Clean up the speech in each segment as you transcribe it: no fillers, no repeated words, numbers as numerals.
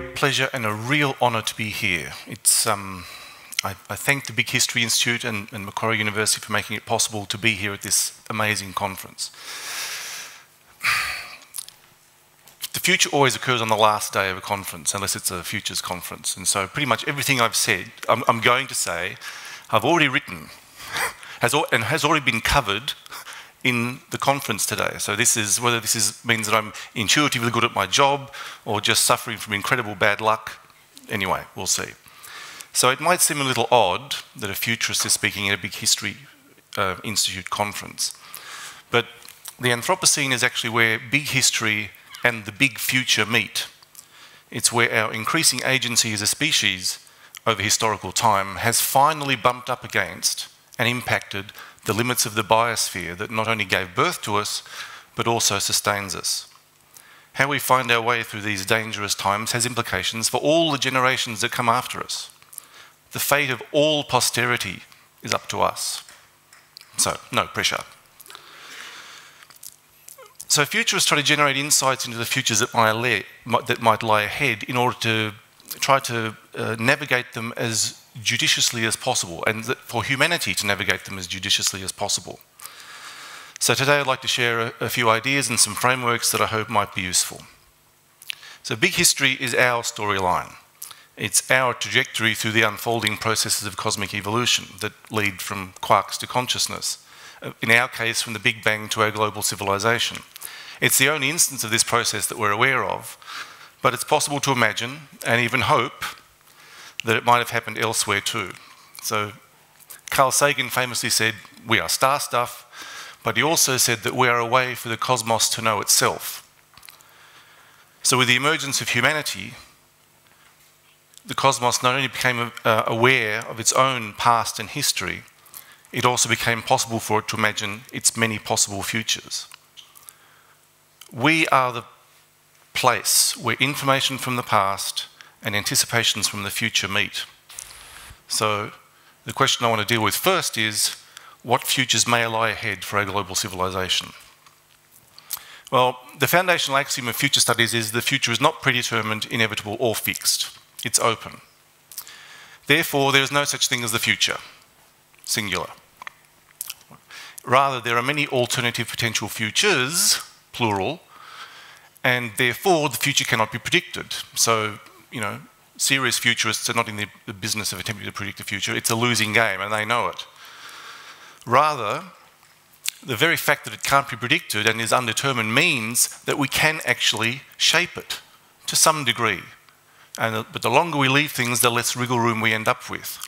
great pleasure and a real honour to be here. It's, I thank the Big History Institute and Macquarie University for making it possible to be here at this amazing conference. The future always occurs on the last day of a conference, unless it's a futures conference. And so pretty much everything I've said, I'm going to say, I've already written has already been covered in the conference today. So this is, whether this is, means that I'm intuitively good at my job or just suffering from incredible bad luck, anyway, we'll see. So it might seem a little odd that a futurist is speaking at a Big History Institute conference, but the Anthropocene is actually where big history and the big future meet. It's where our increasing agency as a species over historical time has finally bumped up against and impacted the limits of the biosphere that not only gave birth to us, but also sustains us. How we find our way through these dangerous times has implications for all the generations that come after us. The fate of all posterity is up to us. So, no pressure. So futurists try to generate insights into the futures that might lie ahead in order to try to navigate them as judiciously as possible, and for humanity to navigate them as judiciously as possible. So today I'd like to share a few ideas and some frameworks that I hope might be useful. So Big History is our storyline. It's our trajectory through the unfolding processes of cosmic evolution that lead from quarks to consciousness, in our case from the Big Bang to our global civilization. It's the only instance of this process that we're aware of, but it's possible to imagine and even hope that it might have happened elsewhere too. So Carl Sagan famously said, "We are star stuff," but he also said that we are a way for the cosmos to know itself. So with the emergence of humanity, the cosmos not only became aware of its own past and history, it also became possible for it to imagine its many possible futures. We are the place where information from the past and anticipations from the future meet. So the question I want to deal with first is, what futures may lie ahead for our global civilization? Well, the foundational axiom of future studies is the future is not predetermined, inevitable or fixed. It's open. Therefore, there is no such thing as the future, singular. Rather, there are many alternative potential futures, plural, and therefore the future cannot be predicted. So, you know, serious futurists are not in the business of attempting to predict the future. It's a losing game, and they know it. Rather, the very fact that it can't be predicted and is undetermined means that we can actually shape it to some degree. But the longer we leave things, the less wriggle room we end up with.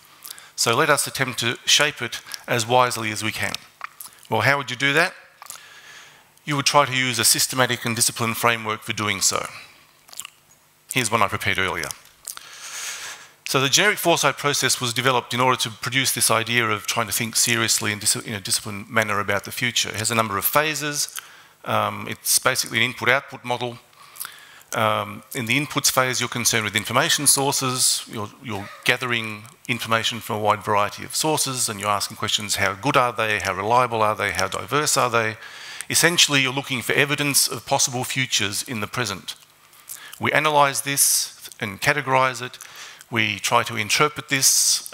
So let us attempt to shape it as wisely as we can. Well, how would you do that? You would try to use a systematic and disciplined framework for doing so. Here's one I prepared earlier. So the generic foresight process was developed in order to produce this idea of trying to think seriously and in a disciplined manner about the future. It has a number of phases. It's basically an input-output model. In the inputs phase, you're concerned with information sources. You're gathering information from a wide variety of sources, and you're asking questions: how good are they? How reliable are they? How diverse are they? Essentially, you're looking for evidence of possible futures in the present. We analyse this and categorise it. We try to interpret this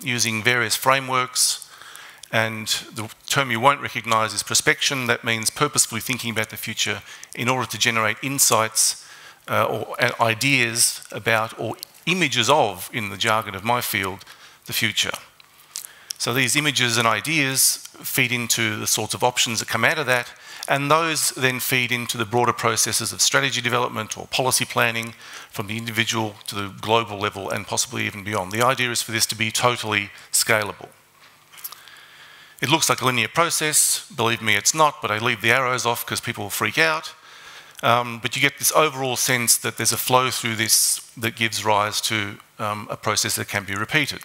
using various frameworks. And the term you won't recognise is prospection. That means purposefully thinking about the future in order to generate insights or ideas about, or images of, in the jargon of my field, the future. So these images and ideas feed into the sorts of options that come out of that, and those then feed into the broader processes of strategy development or policy planning from the individual to the global level and possibly even beyond. The idea is for this to be totally scalable. It looks like a linear process. Believe me, it's not, but I leave the arrows off because people freak out. But you get this overall sense that there's a flow through this that gives rise to a process that can be repeated.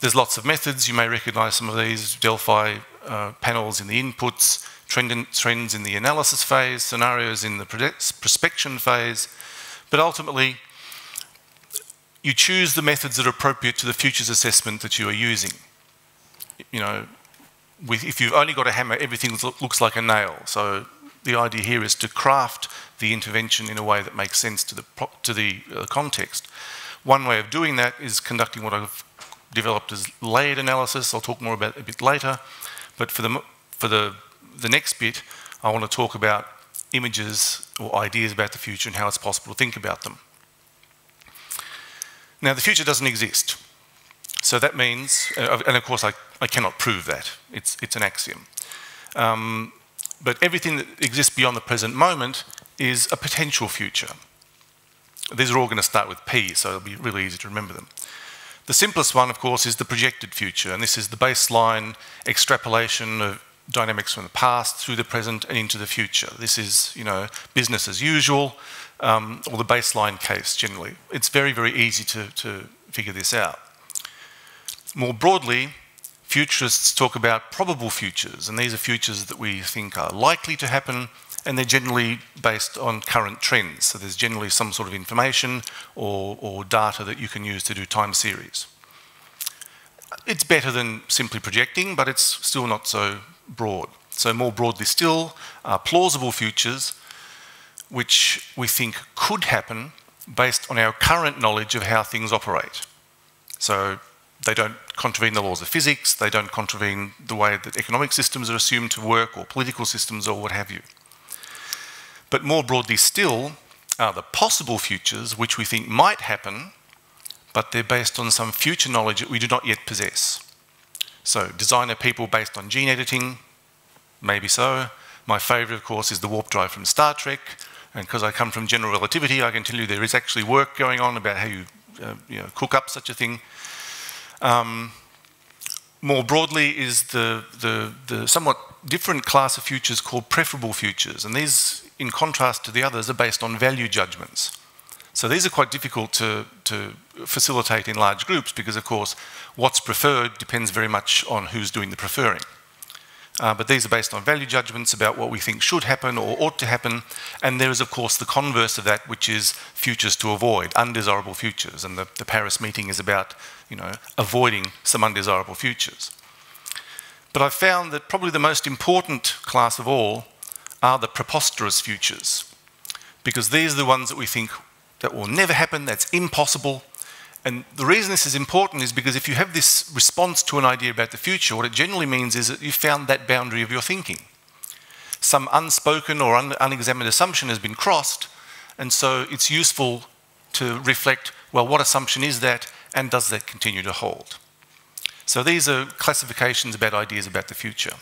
There's lots of methods. You may recognise some of these: Delphi panels in the inputs, trends in the analysis phase, scenarios in the prospection phase. But ultimately, you choose the methods that are appropriate to the futures assessment that you are using. You know, if you've only got a hammer, everything looks like a nail. So the idea here is to craft the intervention in a way that makes sense to the context. One way of doing that is conducting what I've developed as layered analysis. I'll talk more about it a bit later. But for the next bit, I want to talk about images or ideas about the future and how it's possible to think about them. Now, the future doesn't exist. So that means, and of course I cannot prove that. It's an axiom. But everything that exists beyond the present moment is a potential future. These are all going to start with P, so it'll be really easy to remember them. The simplest one, of course, is the projected future, and this is the baseline extrapolation of dynamics from the past through the present and into the future. This is, you know, business as usual, or the baseline case generally. It's very, very easy to figure this out. More broadly, futurists talk about probable futures, and these are futures that we think are likely to happen, and they're generally based on current trends. So there's generally some sort of information or data that you can use to do time series. It's better than simply projecting, but it's still not so broad. So more broadly still are plausible futures, which we think could happen based on our current knowledge of how things operate. So they don't contravene the laws of physics, they don't contravene the way that economic systems are assumed to work, or political systems, or what have you. But more broadly still are the possible futures which we think might happen, but they're based on some future knowledge that we do not yet possess. So designer people based on gene editing, maybe so. My favourite, of course, is the warp drive from Star Trek, and because I come from general relativity, I can tell you there is actually work going on about how you, cook up such a thing. More broadly is the somewhat different class of futures called preferable futures, and these, in contrast to the others, are based on value judgments. So these are quite difficult to facilitate in large groups because, of course, what's preferred depends very much on who's doing the preferring. But these are based on value judgments about what we think should happen or ought to happen, and there is, of course, the converse of that, which is futures to avoid, undesirable futures, and the Paris meeting is about, you know, avoiding some undesirable futures. But I've found that probably the most important class of all are the preposterous futures, because these are the ones that we think that will never happen, that's impossible. And the reason this is important is because if you have this response to an idea about the future, what it generally means is that you've found that boundary of your thinking. Some unspoken or unexamined assumption has been crossed, and so it's useful to reflect, well, what assumption is that, and does that continue to hold? So these are classifications about ideas about the future.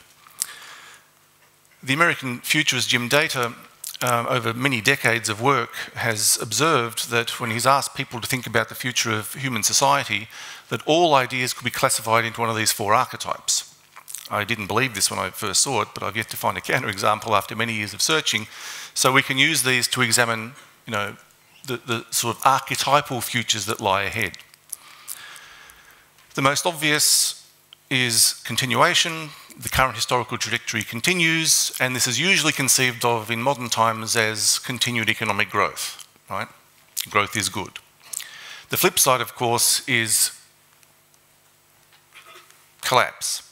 The American futurist Jim Data, over many decades of work, has observed that when he's asked people to think about the future of human society, that all ideas could be classified into one of these four archetypes. I didn't believe this when I first saw it, but I've yet to find a counterexample after many years of searching. So we can use these to examine, you know, the sort of archetypal futures that lie ahead. The most obvious is continuation. The current historical trajectory continues, and this is usually conceived of in modern times as continued economic growth, right? Growth is good. The flip side, of course, is collapse,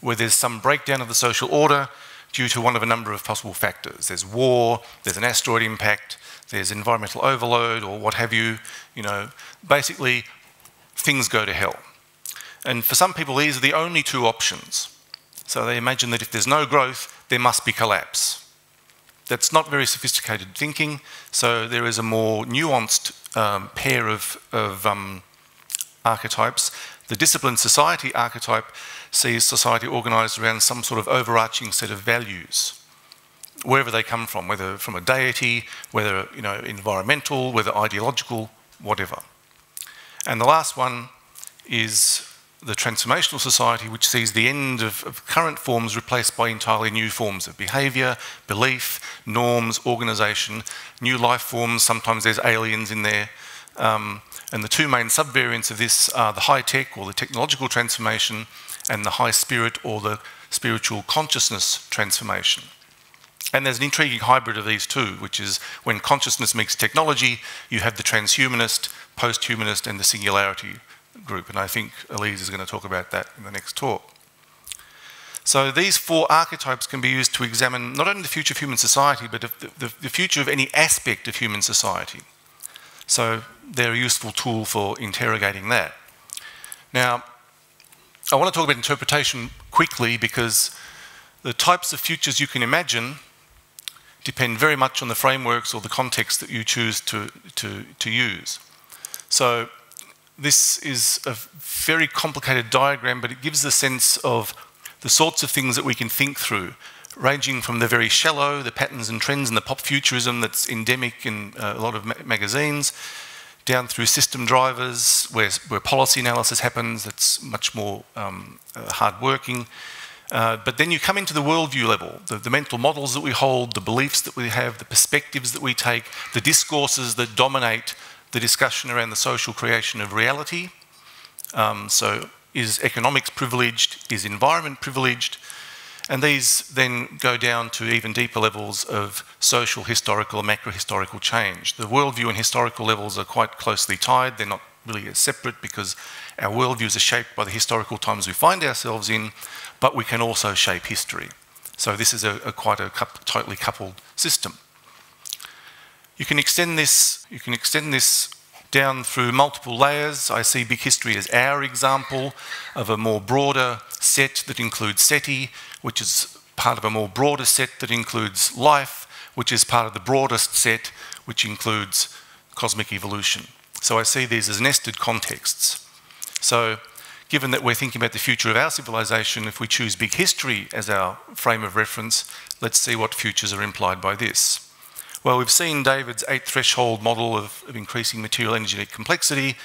where there's some breakdown of the social order due to one of a number of possible factors. There's war, there's an asteroid impact, there's environmental overload, or what have you. You know, basically, things go to hell. And for some people, these are the only two options. So they imagine that if there's no growth, there must be collapse. That's not very sophisticated thinking, so there is a more nuanced pair of archetypes. The disciplined society archetype sees society organised around some sort of overarching set of values, wherever they come from, whether from a deity, whether, you know, environmental, whether ideological, whatever. And the last one is the transformational society, which sees the end of current forms replaced by entirely new forms of behaviour, belief, norms, organisation, new life forms. Sometimes there's aliens in there. And the two main subvariants of this are the high-tech, or the technological transformation, and the high-spirit, or the spiritual consciousness transformation. And there's an intriguing hybrid of these two, which is when consciousness meets technology, you have the transhumanist, post-humanist, and the singularity group, and I think Elise is going to talk about that in the next talk. So these four archetypes can be used to examine not only the future of human society, but the future of any aspect of human society. So they're a useful tool for interrogating that. Now, I want to talk about interpretation quickly because the types of futures you can imagine depend very much on the frameworks or the context that you choose to use. So this is a very complicated diagram, but it gives the sense of the sorts of things that we can think through, ranging from the very shallow, the patterns and trends and the pop futurism that's endemic in a lot of magazines, down through system drivers, where policy analysis happens, that's much more hard-working. But then you come into the worldview level, the mental models that we hold, the beliefs that we have, the perspectives that we take, the discourses that dominate the discussion around the social creation of reality. So is economics privileged? Is environment privileged? And these then go down to even deeper levels of social, historical, macro-historical change. The worldview and historical levels are quite closely tied. They're not really separate because our worldviews are shaped by the historical times we find ourselves in, but we can also shape history. So this is quite a tightly coupled system. You can extend this down through multiple layers. I see Big History as our example of a more broader set that includes SETI, which is part of a more broader set that includes life, which is part of the broadest set, which includes cosmic evolution. So I see these as nested contexts. So given that we're thinking about the future of our civilization, if we choose Big History as our frame of reference, let's see what futures are implied by this. Well, we've seen David's 8 threshold model of increasing material energy complexity.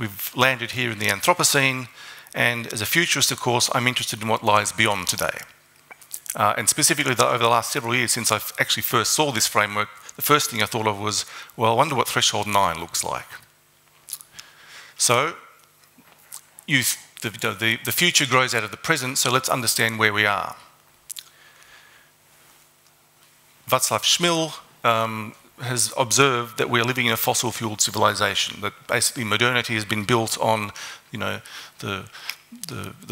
We've landed here in the Anthropocene. And as a futurist, of course, I'm interested in what lies beyond today. And specifically, over the last several years, since I actually first saw this framework, the first thing I thought of was, well, I wonder what threshold 9 looks like. So the future grows out of the present, so let's understand where we are. Vaclav Smil has observed that we're living in a fossil-fueled civilization, that basically modernity has been built on, you know, the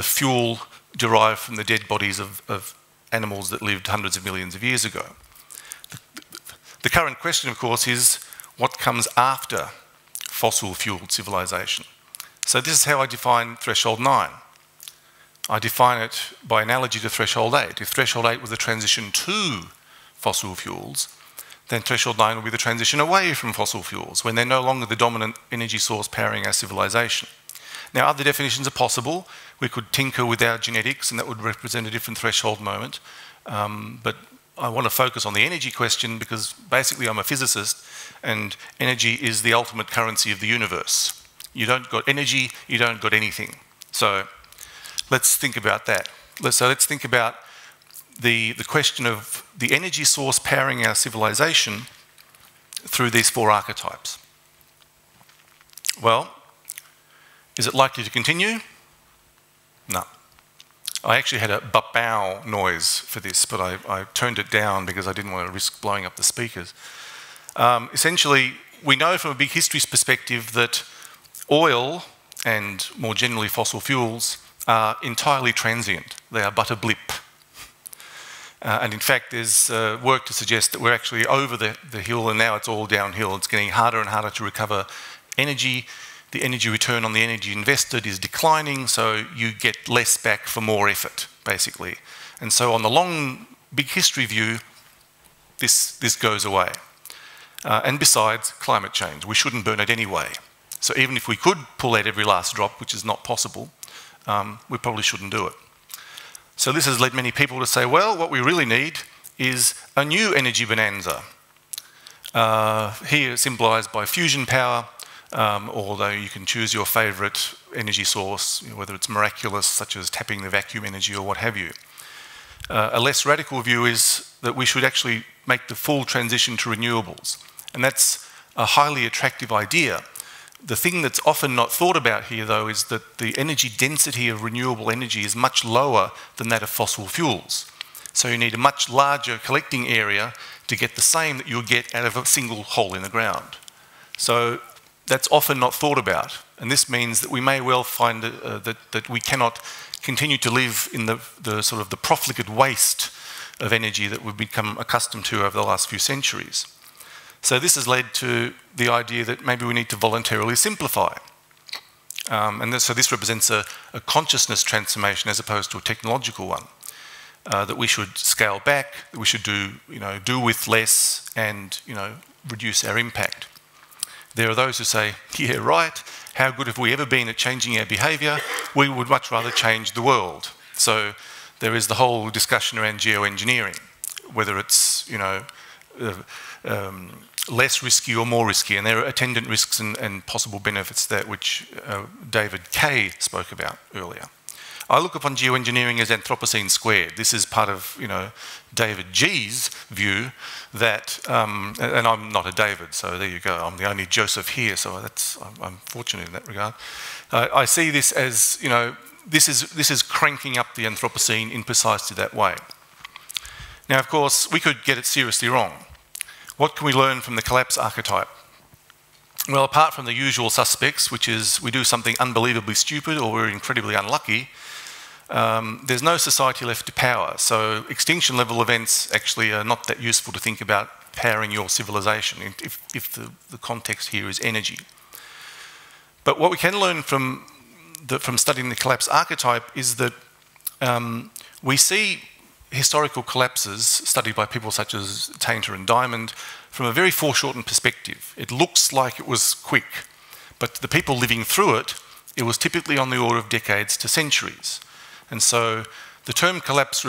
fuel derived from the dead bodies of animals that lived hundreds of millions of years ago. The current question, of course, is what comes after fossil-fueled civilization? So this is how I define threshold 9. I define it by analogy to threshold 8. If threshold 8 was a transition to fossil fuels, then threshold 9 will be the transition away from fossil fuels, when they're no longer the dominant energy source powering our civilization. Now, other definitions are possible. We could tinker with our genetics, and that would represent a different threshold moment. But I want to focus on the energy question because basically I'm a physicist, and energy is the ultimate currency of the universe. You don't got energy, you don't got anything. So let's think about that. So let's think about the question of the energy source powering our civilization through these four archetypes. Well, is it likely to continue? No. I actually had a ba-bow noise for this, but I turned it down because I didn't want to risk blowing up the speakers. Essentially, we know from a Big History's perspective that oil and, more generally, fossil fuels are entirely transient. They are but a blip. And in fact, there's work to suggest that we're actually over the hill and now it's all downhill. It's getting harder and harder to recover energy. The energy return on the energy invested is declining, so you get less back for more effort, basically. And so on the long Big History view, this goes away. And besides, climate change. We shouldn't burn it anyway. So even if we could pull out every last drop, which is not possible, we probably shouldn't do it. So this has led many people to say, well, what we really need is a new energy bonanza, here symbolised by fusion power, although you can choose your favourite energy source, you know, whether it's miraculous, such as tapping the vacuum energy or what have you. A less radical view is that we should actually make the full transition to renewables, and that's a highly attractive idea. The thing that's often not thought about here, though, is that the energy density of renewable energy is much lower than that of fossil fuels. So you need a much larger collecting area to get the same that you'll get out of a single hole in the ground. So that's often not thought about. And this means that we may well find that we cannot continue to live in the sort of the profligate waste of energy that we've become accustomed to over the last few centuries. So this has led to the idea that maybe we need to voluntarily simplify. So this represents a consciousness transformation as opposed to a technological one. That we should scale back, that we should do with less and, reduce our impact. There are those who say, yeah, right, how good have we ever been at changing our behaviour? We would much rather change the world. So there is the whole discussion around geoengineering, whether it's, less risky or more risky, and there are attendant risks and possible benefits there, which David Kay spoke about earlier. I look upon geoengineering as Anthropocene squared. This is part of, David G's view that, and I'm not a David, so there you go. I'm the only Joseph here, so I'm fortunate in that regard. I see this as, this is cranking up the Anthropocene in precisely that way. Now, of course, we could get it seriously wrong. What can we learn from the collapse archetype? Well, apart from the usual suspects, which is we do something unbelievably stupid or we're incredibly unlucky, there's no society left to power. So extinction level events actually are not that useful to think about powering your civilization if the context here is energy. But what we can learn from studying the collapse archetype is that we see historical collapses studied by people such as Tainter and Diamond from a very foreshortened perspective. It looks like it was quick, but the people living through it, it was typically on the order of decades to centuries. And so the term collapse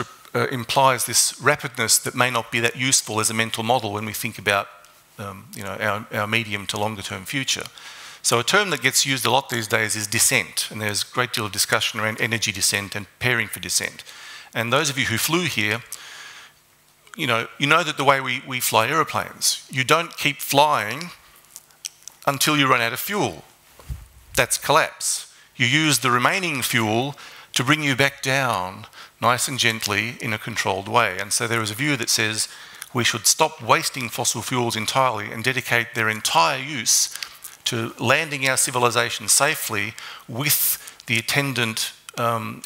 implies this rapidness that may not be that useful as a mental model when we think about our medium to longer term future. So a term that gets used a lot these days is descent, and there's a great deal of discussion around energy descent and preparing for descent. And those of you who flew here, you know that the way we fly aeroplanes, you don't keep flying until you run out of fuel. That's collapse. You use the remaining fuel to bring you back down nice and gently in a controlled way. And so there is a view that says we should stop wasting fossil fuels entirely and dedicate their entire use to landing our civilization safely with the attendant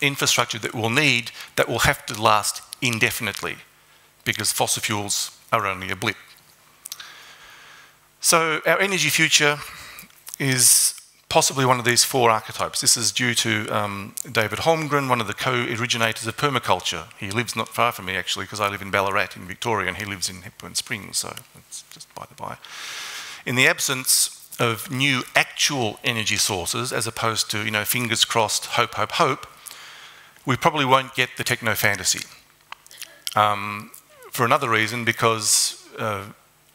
infrastructure that we'll need that will have to last indefinitely because fossil fuels are only a blip. So our energy future is possibly one of these four archetypes. This is due to David Holmgren, one of the co-originators of permaculture. He lives not far from me actually because I live in Ballarat in Victoria and he lives in Hepburn Springs, so that's just by the by. In the absence of new actual energy sources, as opposed to, fingers crossed, hope, hope, hope, we probably won't get the techno-fantasy. For another reason, because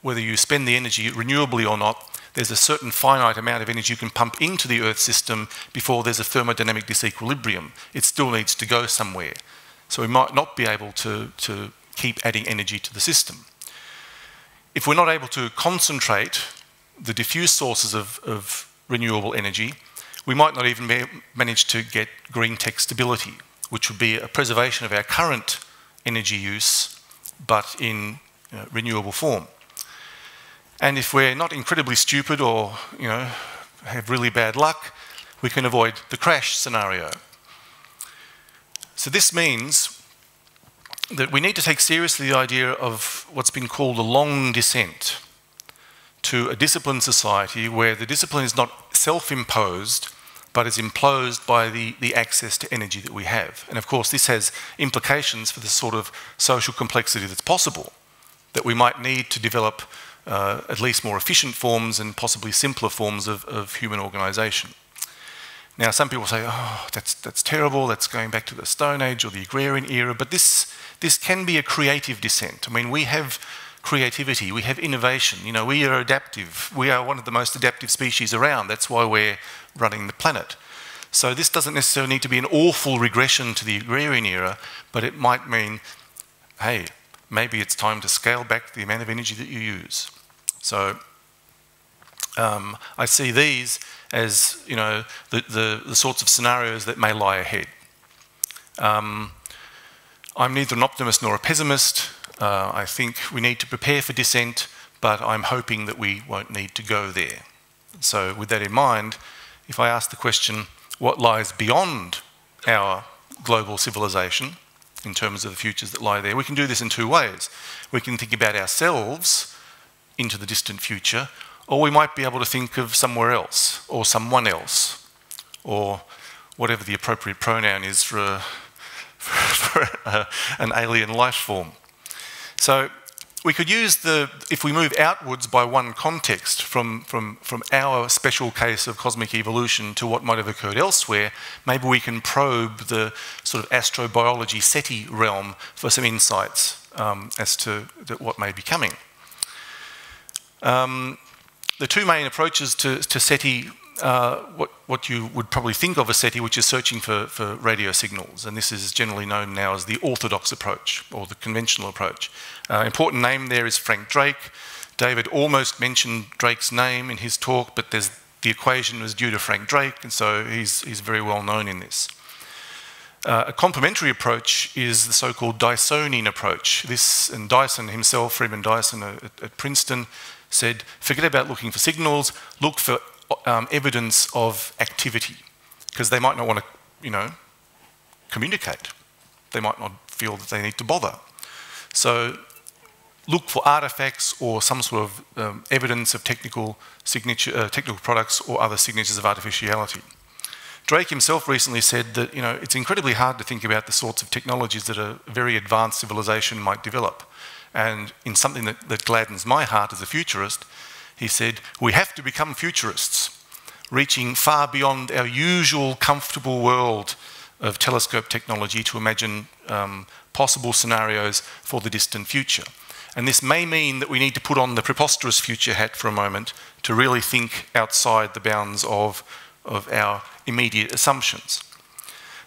whether you spend the energy renewably or not, there's a certain finite amount of energy you can pump into the Earth system before there's a thermodynamic disequilibrium. It still needs to go somewhere. So we might not be able to keep adding energy to the system. If we're not able to concentrate the diffuse sources of renewable energy, we might not even manage to get green tech stability, which would be a preservation of our current energy use, but in renewable form. And if we're not incredibly stupid or, have really bad luck, we can avoid the crash scenario. So this means that we need to take seriously the idea of what's been called a long descent to a disciplined society where the discipline is not self-imposed, but is imposed by the access to energy that we have. And of course, this has implications for the sort of social complexity that's possible, that we might need to develop at least more efficient forms and possibly simpler forms of human organisation. Now, some people say, oh, that's terrible, that's going back to the Stone Age or the agrarian era, but this can be a creative descent. I mean, we have creativity, we have innovation, we are adaptive. We are one of the most adaptive species around. That's why we're running the planet. So this doesn't necessarily need to be an awful regression to the agrarian era, but it might mean, hey, maybe it's time to scale back the amount of energy that you use. So I see these as, the sorts of scenarios that may lie ahead. I'm neither an optimist nor a pessimist. I think we need to prepare for dissent, but I'm hoping that we won't need to go there. So with that in mind, if I ask the question, what lies beyond our global civilization in terms of the futures that lie there, we can do this in two ways. We can think about ourselves into the distant future, or we might be able to think of somewhere else, or someone else, or whatever the appropriate pronoun is for an alien life form. So we could use the, if we move outwards by one context from our special case of cosmic evolution to what might have occurred elsewhere, maybe we can probe the sort of astrobiology SETI realm for some insights as to what may be coming. The two main approaches to SETI, what you would probably think of as SETI, which is searching for radio signals, and this is generally known now as the orthodox approach, or the conventional approach. Important name there is Frank Drake. David almost mentioned Drake's name in his talk, but the equation was due to Frank Drake, and so he's very well known in this. A complementary approach is the so-called Dysonian approach. This, and Dyson himself, Freeman Dyson at Princeton, said, forget about looking for signals, look for evidence of activity, because they might not want to, communicate. They might not feel that they need to bother. So look for artifacts or some sort of evidence of technical signature, technical products or other signatures of artificiality. Drake himself recently said that, it's incredibly hard to think about the sorts of technologies that a very advanced civilization might develop. And in something that gladdens my heart as a futurist, he said, we have to become futurists, reaching far beyond our usual comfortable world of telescope technology to imagine possible scenarios for the distant future. And this may mean that we need to put on the preposterous future hat for a moment to really think outside the bounds of our immediate assumptions.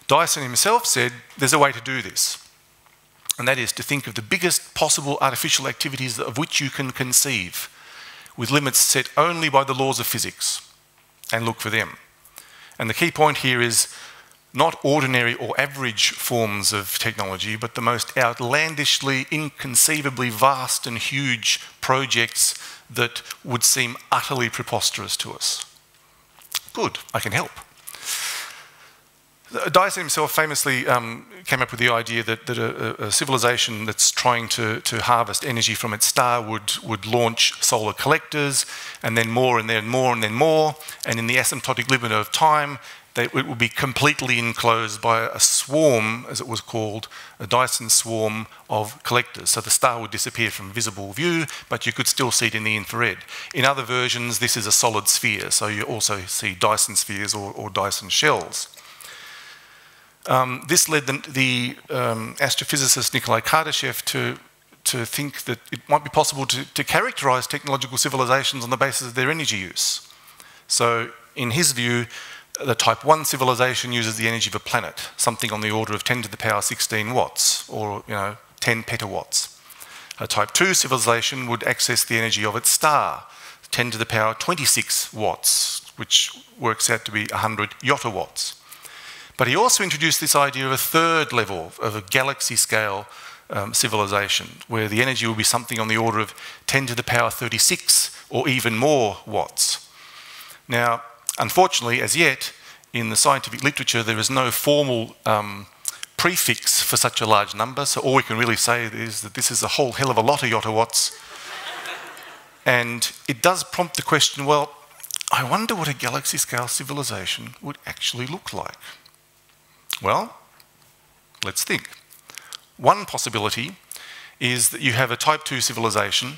Dyson himself said there's a way to do this, and that is to think of the biggest possible artificial activities of which you can conceive, with limits set only by the laws of physics, and look for them. And the key point here is not ordinary or average forms of technology, but the most outlandishly, inconceivably vast and huge projects that would seem utterly preposterous to us. Good, I can help. Dyson himself famously came up with the idea that a civilization that's trying to harvest energy from its star would launch solar collectors, and then more, and then more, and then more, and in the asymptotic limit of time, it would be completely enclosed by a swarm, as it was called, a Dyson swarm of collectors. So the star would disappear from visible view, but you could still see it in the infrared. In other versions, this is a solid sphere, so you also see Dyson spheres or Dyson shells. This led the astrophysicist Nikolai Kardashev to think that it might be possible to characterize technological civilizations on the basis of their energy use. So in his view, the type 1 civilization uses the energy of a planet, something on the order of 10 to the power 16 watts, or 10 petawatts. A type 2 civilization would access the energy of its star, 10 to the power 26 watts, which works out to be 100 yottawatts. But he also introduced this idea of a third level, of a galaxy-scale civilization, where the energy will be something on the order of 10 to the power 36, or even more watts. Now, unfortunately, as yet, in the scientific literature, there is no formal prefix for such a large number, so all we can really say is that this is a whole hell of a lot of yottawatts. And it does prompt the question, well, I wonder what a galaxy-scale civilization would actually look like. Well, let's think. One possibility is that you have a type 2 civilization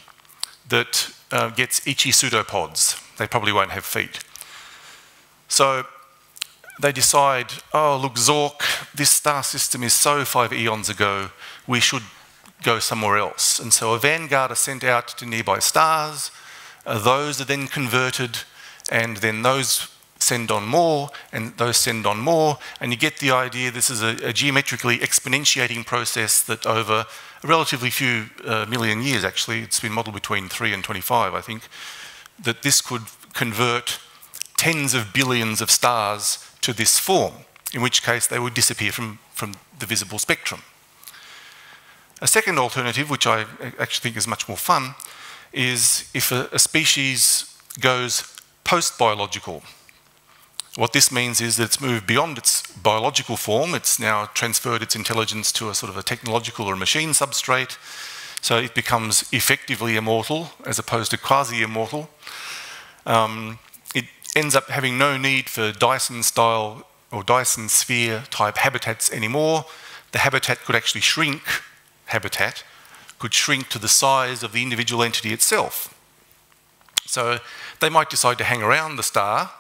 that gets itchy pseudopods. They probably won't have feet. So they decide, oh, look, Zork, this star system is so 5 eons ago, we should go somewhere else. And so a vanguard are sent out to nearby stars. Those are then converted, and then those send on more, and those send on more, and you get the idea this is a geometrically exponentiating process that over a relatively few million years, actually, it's been modelled between 3 and 25, I think, that this could convert tens of billions of stars to this form, in which case they would disappear from the visible spectrum. A second alternative, which I actually think is much more fun, is if a species goes post-biological. What this means is that it's moved beyond its biological form. It's now transferred its intelligence to a sort of a technological or a machine substrate. So it becomes effectively immortal as opposed to quasi-immortal. It ends up having no need for Dyson-style or Dyson sphere type habitats anymore. The habitat could actually shrink, habitat could shrink to the size of the individual entity itself. So they might decide to hang around the star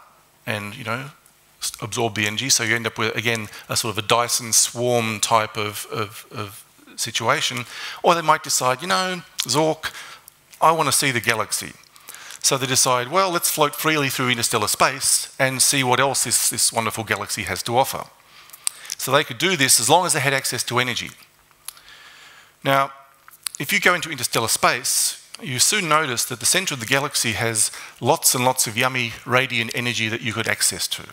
and, you know, absorb the energy. So you end up with, again, a sort of a Dyson swarm type of situation. Or they might decide, you know, Zork, I want to see the galaxy. So they decide, well, let's float freely through interstellar space and see what else this wonderful galaxy has to offer. So they could do this as long as they had access to energy. Now, if you go into interstellar space, you soon notice that the centre of the galaxy has lots and lots of yummy radiant energy that you could access to.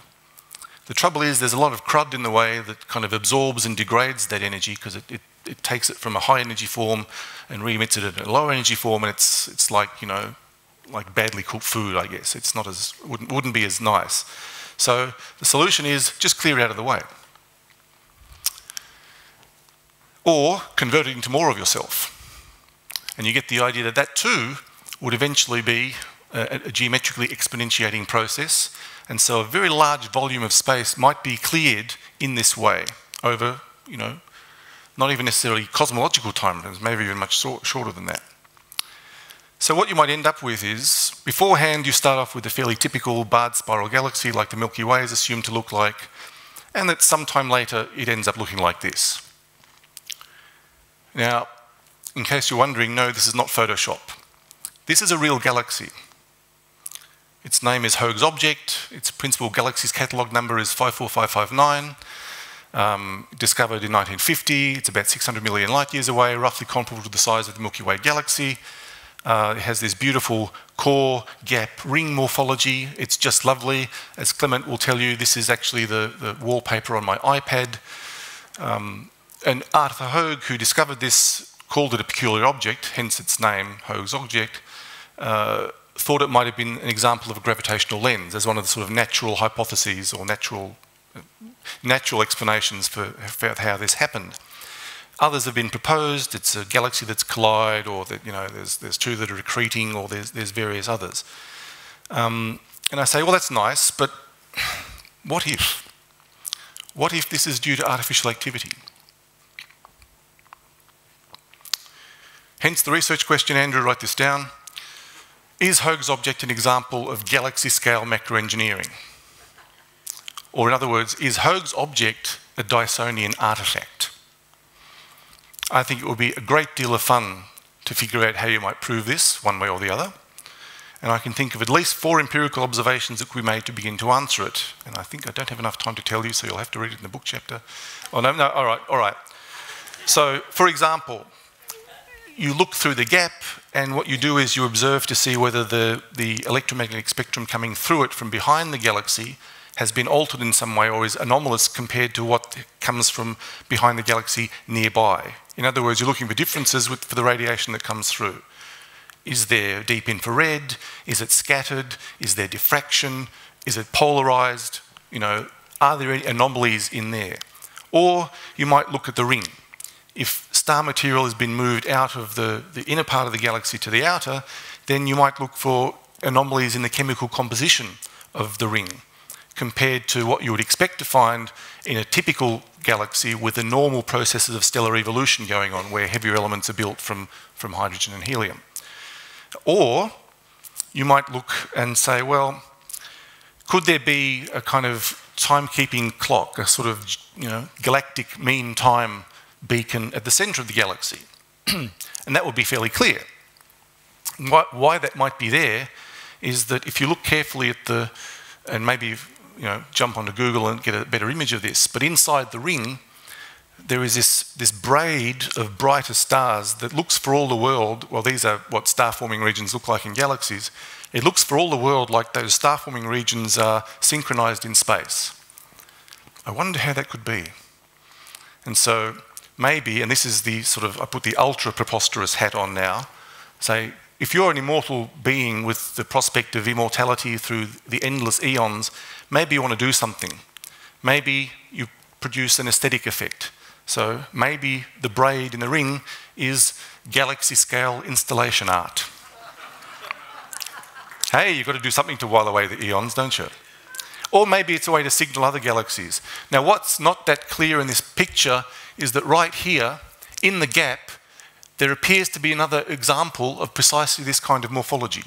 The trouble is there's a lot of crud in the way that kind of absorbs and degrades that energy, because it takes it from a high energy form and re-emits it in a low energy form, and it's like, you know, like badly cooked food, I guess. It's not as, wouldn't be as nice. So the solution is just clear it out of the way. Or convert it into more of yourself. And you get the idea that that too would eventually be a geometrically exponentiating process. And so a very large volume of space might be cleared in this way over, you know, not even necessarily cosmological time frames, maybe even much shorter than that. So what you might end up with is, beforehand you start off with a fairly typical barred spiral galaxy like the Milky Way is assumed to look like, and that sometime later it ends up looking like this. Now, in case you're wondering, no, this is not Photoshop. This is a real galaxy. Its name is Hoag's Object. Its principal galaxy's catalogue number is 54559. Discovered in 1950. It's about 600 million light years away, roughly comparable to the size of the Milky Way galaxy. It has this beautiful core gap ring morphology. It's just lovely. As Clement will tell you, this is actually the wallpaper on my iPad. And Arthur Hoag, who discovered this, called it a peculiar object, hence its name, Hoag's Object, thought it might have been an example of a gravitational lens as one of the sort of natural hypotheses or natural explanations for how this happened. Others have been proposed. It's a galaxy that's collide, or that, you know, there's two that are accreting, or there's various others. And I say, well, that's nice, but what if? What if this is due to artificial activity? Hence the research question, Andrew, write this down. Is Hoag's Object an example of galaxy-scale macroengineering? Or in other words, is Hoag's Object a Dysonian artefact? I think it would be a great deal of fun to figure out how you might prove this, one way or the other. And I can think of at least 4 empirical observations that could be made to begin to answer it. And I think I don't have enough time to tell you, so you'll have to read it in the book chapter. Oh, no, no, all right, all right. So, for example, you look through the gap, and what you do is you observe to see whether the electromagnetic spectrum coming through it from behind the galaxy has been altered in some way or is anomalous compared to what comes from behind the galaxy nearby. In other words, you're looking for differences for the radiation that comes through. Is there deep infrared? Is it scattered? Is there diffraction? Is it polarized? You know, are there any anomalies in there? Or you might look at the ring. If star material has been moved out of the inner part of the galaxy to the outer, then you might look for anomalies in the chemical composition of the ring compared to what you would expect to find in a typical galaxy with the normal processes of stellar evolution going on, where heavier elements are built from hydrogen and helium. Or you might look and say, well, could there be a kind of timekeeping clock, a sort of, you know, galactic mean time beacon at the centre of the galaxy? And that would be fairly clear. Why that might be there is that if you look carefully at the, and maybe, you know, jump onto Google and get a better image of this, but inside the ring there is this braid of brighter stars that looks for all the world, well, these are what star-forming regions look like in galaxies, it looks for all the world like those star-forming regions are synchronised in space. I wonder how that could be. And so, maybe, and this is the sort of, I put the ultra preposterous hat on now, say, If you're an immortal being with the prospect of immortality through the endless eons, maybe you want to do something. Maybe you produce an aesthetic effect. So maybe the braid in the ring is galaxy-scale installation art. Hey, you've got to do something to while away the eons, don't you? Or maybe it's a way to signal other galaxies. Now, what's not that clear in this picture is that right here, in the gap, there appears to be another example of precisely this kind of morphology.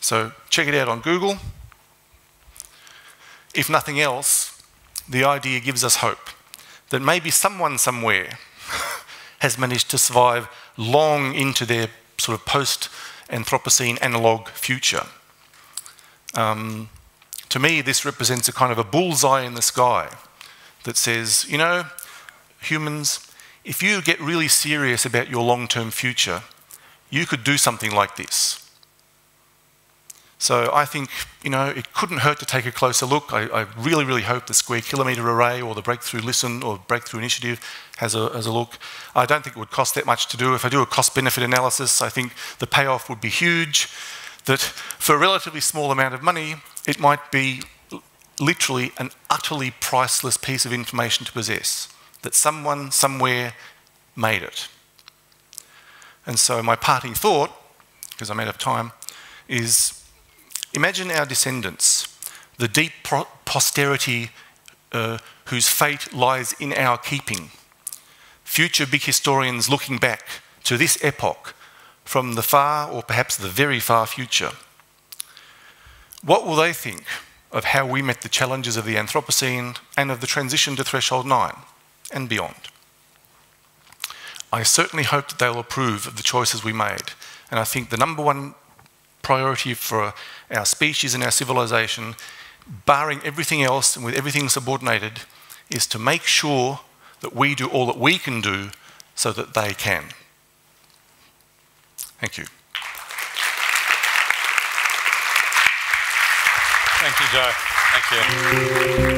So check it out on Google. If nothing else, the idea gives us hope that maybe someone somewhere has managed to survive long into their sort of post-Anthropocene analogue future. To me, this represents a kind of a bullseye in the sky that says, you know, humans, if you get really serious about your long-term future, you could do something like this. So I think, you know, it couldn't hurt to take a closer look. I really, really hope the Square Kilometre Array or the Breakthrough Listen or Breakthrough Initiative has a look. I don't think it would cost that much to do. If I do a cost-benefit analysis, I think the payoff would be huge, that for a relatively small amount of money, it might be literally an utterly priceless piece of information to possess, that someone somewhere made it. And so my parting thought, because I'm out of time, is imagine our descendants, the deep posterity whose fate lies in our keeping. Future big historians looking back to this epoch from the far or perhaps the very far future. What will they think of how we met the challenges of the Anthropocene and of the transition to Threshold 9 and beyond? I certainly hope that they'll approve of the choices we made, and I think the number one priority for our species and our civilization, barring everything else and with everything subordinated, is to make sure that we do all that we can do so that they can. Thank you. Thank you, Joe. Thank you.